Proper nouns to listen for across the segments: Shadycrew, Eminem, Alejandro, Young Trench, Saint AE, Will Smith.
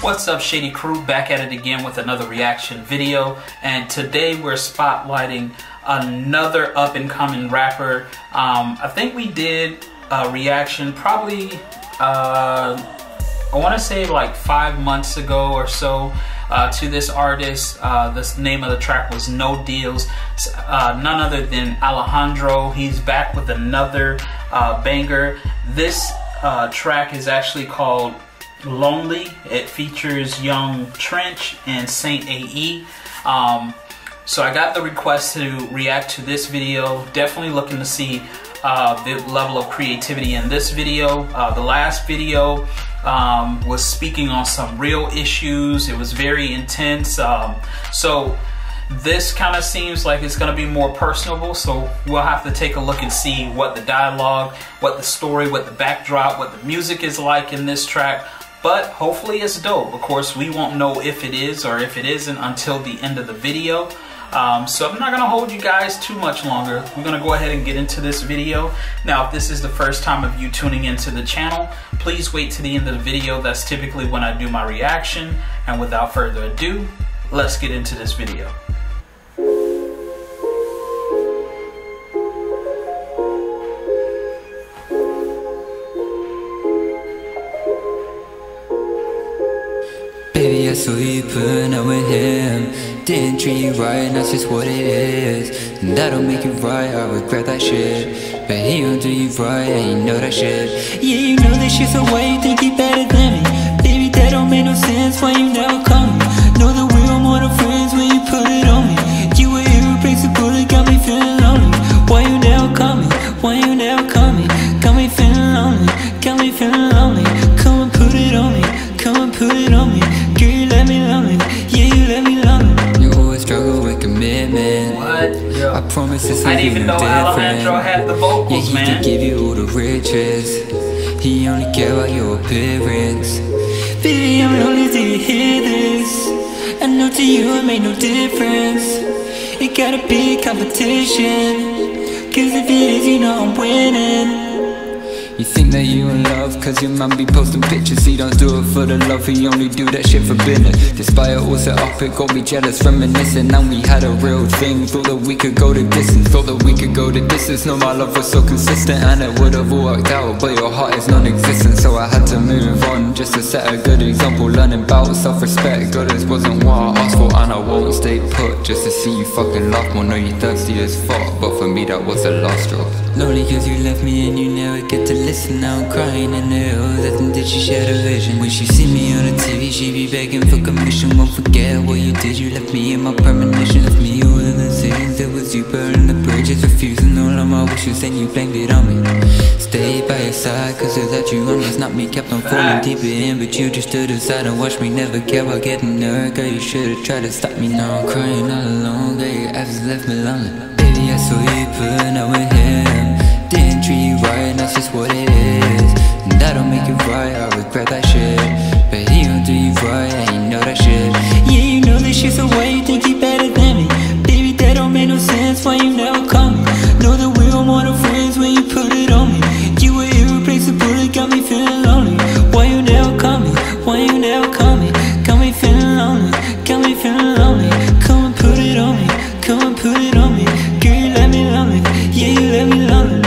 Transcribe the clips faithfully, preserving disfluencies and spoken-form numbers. What's up, Shady Crew? Back at it again with another reaction video, and today we're spotlighting another up-and-coming rapper. Um, I think we did a reaction probably, uh, I want to say like five months ago or so uh, to this artist. Uh, the name of the track was No Deals. Uh, none other than Alejandro. He's back with another uh, banger. This uh, track is actually called Lonely. It features Young Trench and Saint A E. Um, so I got the request to react to this video. Definitely looking to see uh, the level of creativity in this video. Uh, the last video um, was speaking on some real issues. It was very intense. Um, so this kind of seems like it's going to be more personable, so we'll have to take a look and see what the dialogue, what the story, what the backdrop, what the music is like in this track. But hopefully it's dope. Of course, we won't know if it is or if it isn't until the end of the video. Um, so I'm not gonna hold you guys too much longer. We're gonna go ahead and get into this video. Now, if this is the first time of you tuning into the channel, please wait to the end of the video. That's typically when I do my reaction. And without further ado, let's get into this video. Baby, I saw you putting up with him. Didn't treat you right, and that's just what it is. And that don't make you right, I regret that shit. But he don't do you right, and you know that shit. Yeah, you know this shit, so why you think you better than me? Baby, that don't make no sense, why you never call me? Know that we were more than friends when you put it on me. You were irreplaceable, it got me feeling lonely. Why you never call me? Why you never call me? Got me feeling lonely, got me feeling lonely. Come and put it on me, come and put it on me. Girl, you let me love me, yeah, you let me love me. You always struggle with commitment. What? Yo. I promise it's not even different. I didn't even know Alejandro had the vocals, man. Yeah, he can give you all the riches. He only care about your appearance. Baby, I'm lonely, do you hear this? I know to you it made no difference. It gotta be competition, cause if it is, you know I'm winning. You think that you in love, cause your man be posting pictures. He don't do it for the love, he only do that shit for business. Despite it all set up, it got me jealous, reminiscing. And we had a real thing, thought that we could go the distance. Thought that we could go the distance, no my love was so consistent. And it would've all worked out, but your heart is non-existent. So I had to move on, just to set a good example. Learning about self-respect, God, this wasn't what I asked for. And I won't stay put, just to see you fucking laugh more. Know you thirsty as fuck, but for me that was the last drop. Lonely cause you left me and you never get to listen. Now I'm crying in the hills, nothing did she share the vision. When she see me on the T V, she be begging for commission. Won't forget what you did, you left me in my premonition. Left me all in the sins, it was you burning the bridges. Refusing all of my wishes and you blamed it on me. Stayed by your side cause without you I must not be. Kept on falling deeper in, but you just stood aside and watched me. Never care about getting hurt, girl you should've tried to stop me. Now I'm crying all alone, girl your absence left me lonely. Baby I saw you putting up with him. Didn't treat you right, and that's just what it is. And that don't make you right, I regret that shit. But he don't do you right, and you know that shit. Yeah, you know this shit, so why you think you better than me? Baby, that don't make no sense, why you never call me? Know that we were more than friends when you put it on me. You were irreplaceable, it got me feeling lonely. Why you never call me? Why you never call me? Got me feeling lonely, got me feeling lonely. Come and put it on me, come and put it on me. Girl, you let me love me, yeah, you let me love me.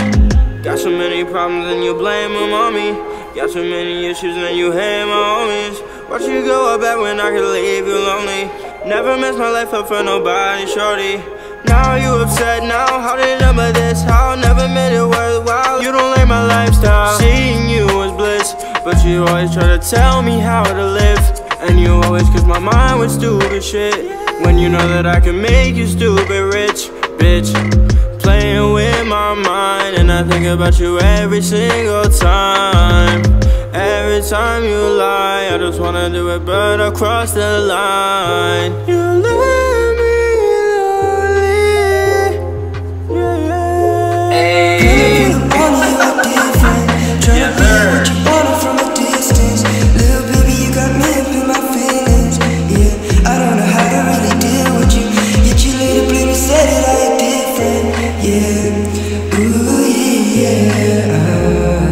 Got so many problems and you blame them on me. Got so many issues and you hate my homies. Watch you go up back when I could leave you lonely. Never mess my life up for nobody, shorty. Now you upset, now how did I remember this? How I never made it worthwhile. You don't like my lifestyle, seeing you was bliss. But you always try to tell me how to live. And you always kiss my mind with stupid shit. When you know that I can make you stupid rich, bitch. Playing with my mind, and I think about you every single time. Every time you lie, I just wanna do it, but I cross the line. You left me lonely, yeah, yeah. Hey. Baby, you wanted a different, trying yeah, to be what you wanted from a distance. Little baby, you got me up in my feelings. Yeah, I don't know how to really deal with you. Yet you later blame me, said it. Yeah, ooh, yeah, yeah.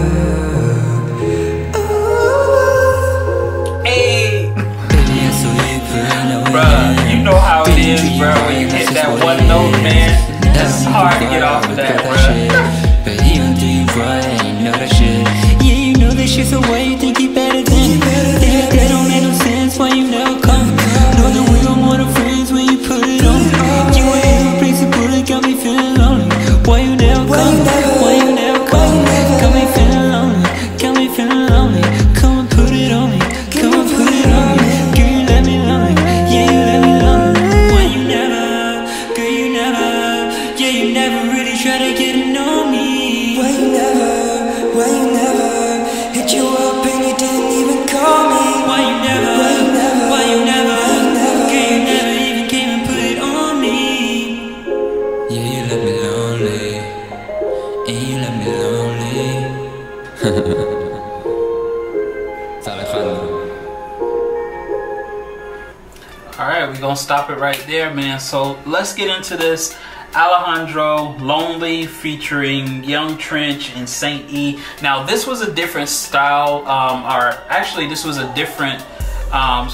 man. That's hard to get off of that, bruh. But even though you right, you know that shit. Yeah, you know that shit, so why you think you better than me? That, that don't make no sense, why you never come? Know that we don't want our friends when you put it on. You ain't no place to put it, got me feeling lonely. Why you never come? Why you never come? Got me feeling lonely, got me feeling lonely. Come and put it on me, come and put it on me. Girl, you let me lonely, yeah, you let me lonely. Why you never, girl, you never, yeah, you never really try to get to know me. Why you never, why you never hit you up and you didn't even call me? Why you never, why you never, why you never, girl, you never even came and put it on me. Yeah, you let me lonely, and you let me lonely. It's Alejandro. Alright, we're gonna stop it right there, man. So let's get into this Alejandro Lonely featuring Young Trench and Saint A E. Now this was a different style, um, or actually this was a different um,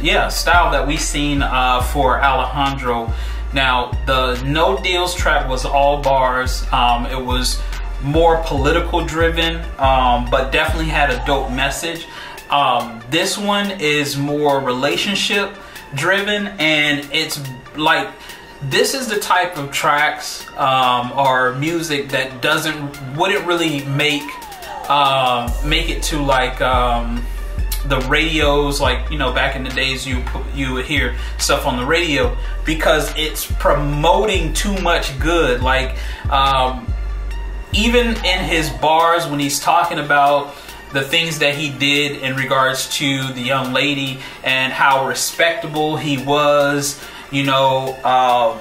yeah, style that we seen uh, for Alejandro. Now the No Deals track was all bars. Um, it was more political driven, um, but definitely had a dope message. Um, this one is more relationship driven, and it's like, this is the type of tracks um, or music that doesn't wouldn't really make um, make it to like um, the radios, like, you know, back in the days you you would hear stuff on the radio, because it's promoting too much good. Like um, even in his bars when he's talking about the things that he did in regards to the young lady and how respectable he was, you know, um,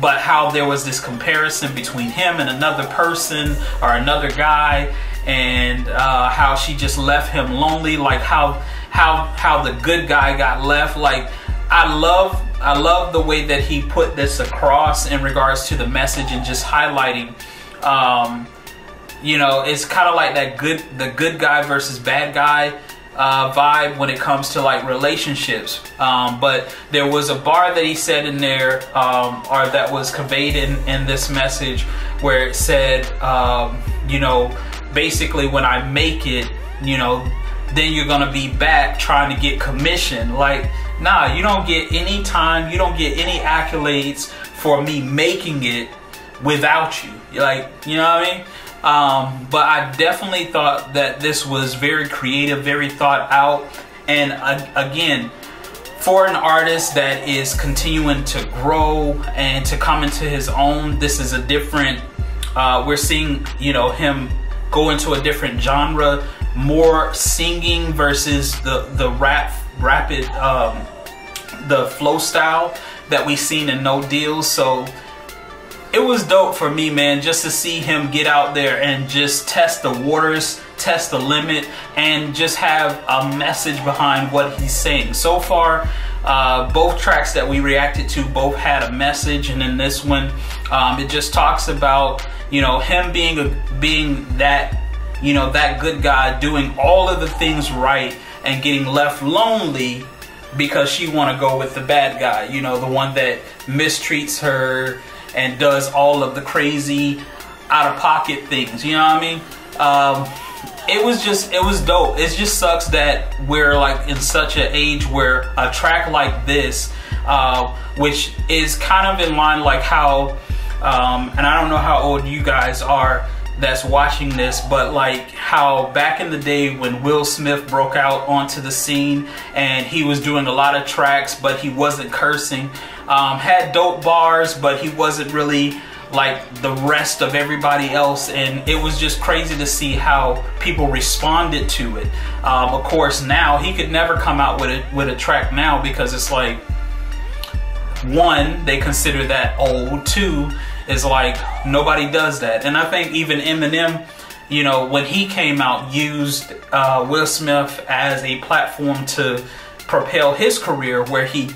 but how there was this comparison between him and another person or another guy, and uh, how she just left him lonely, like how how how the good guy got left. Like I love I love the way that he put this across in regards to the message and just highlighting, um, you know, it's kind of like that good the good guy versus bad guy Uh, vibe when it comes to like relationships, um, but there was a bar that he said in there, um, or that was conveyed in, in this message, where it said, um, you know, basically when I make it, you know, then you're gonna be back trying to get commission. Like, nah, you don't get any time, you don't get any accolades for me making it without you. Like, you know what I mean? Um, but I definitely thought that this was very creative, very thought out, and uh, again, for an artist that is continuing to grow and to come into his own, this is a different, uh, we're seeing, you know, him go into a different genre, more singing versus the, the rap, rapid, um, the flow style that we've seen in No Deals. So it was dope for me, man, just to see him get out there and just test the waters, test the limit, and just have a message behind what he's saying. So far, uh, both tracks that we reacted to both had a message, and in this one, um, it just talks about, you know, him being a, being that, you know, that good guy, doing all of the things right and getting left lonely because she want to go with the bad guy, you know, the one that mistreats her and does all of the crazy out of pocket things, you know what I mean? Um, it was just, it was dope. It just sucks that we're like in such an age where a track like this, uh, which is kind of in line like how, um, and I don't know how old you guys are that's watching this, but like how back in the day when Will Smith broke out onto the scene and he was doing a lot of tracks, but he wasn't cursing. Um, had dope bars, but he wasn't really like the rest of everybody else, and it was just crazy to see how people responded to it. Um, of course, now he could never come out with a, with a track now, because it's like, one, they consider that old, two, is like nobody does that. And I think even Eminem, you know, when he came out, used uh, Will Smith as a platform to propel his career, where he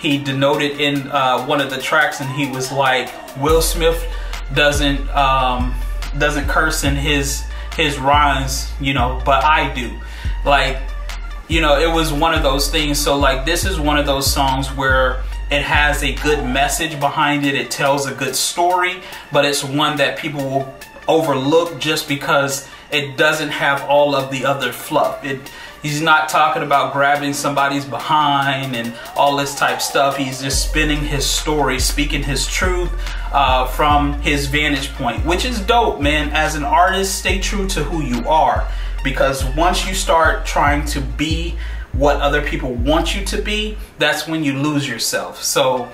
He denoted in uh, one of the tracks, and he was like, Will Smith doesn't um, doesn't curse in his his rhymes, you know, but I do. Like, you know, it was one of those things. So like, this is one of those songs where It has a good message behind it. It tells a good story, but it's one that people will overlook just because it doesn't have all of the other fluff. It, he's not talking about grabbing somebody's behind and all this type stuff. He's just spinning his story, speaking his truth uh, from his vantage point, which is dope, man. As an artist, stay true to who you are, because once you start trying to be what other people want you to be, that's when you lose yourself. So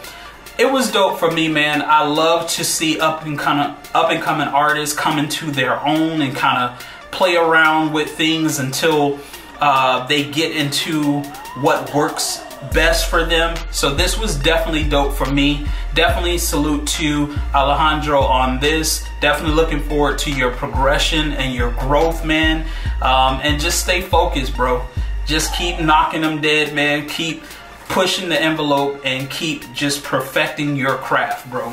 it was dope for me, man. I love to see up and kind of up and coming artists come into their own and kind of play around with things until uh, they get into what works best for them. So this was definitely dope for me. Definitely salute to Alejandro on this. Definitely looking forward to your progression and your growth, man. Um, and just stay focused, bro. Just keep knocking them dead, man. Keep pushing the envelope and keep just perfecting your craft, bro.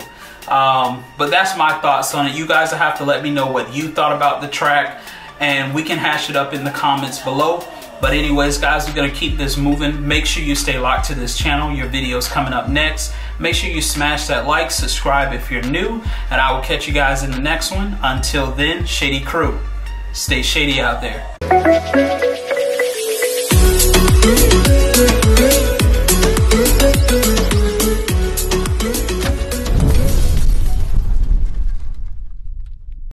Um, but that's my thoughts on it. You guys will have to let me know what you thought about the track, and we can hash it up in the comments below. But anyways, guys, we're going to keep this moving. Make sure you stay locked to this channel. Your video's coming up next. Make sure you smash that like, subscribe if you're new, and I will catch you guys in the next one. Until then, Shady Crew. Stay shady out there.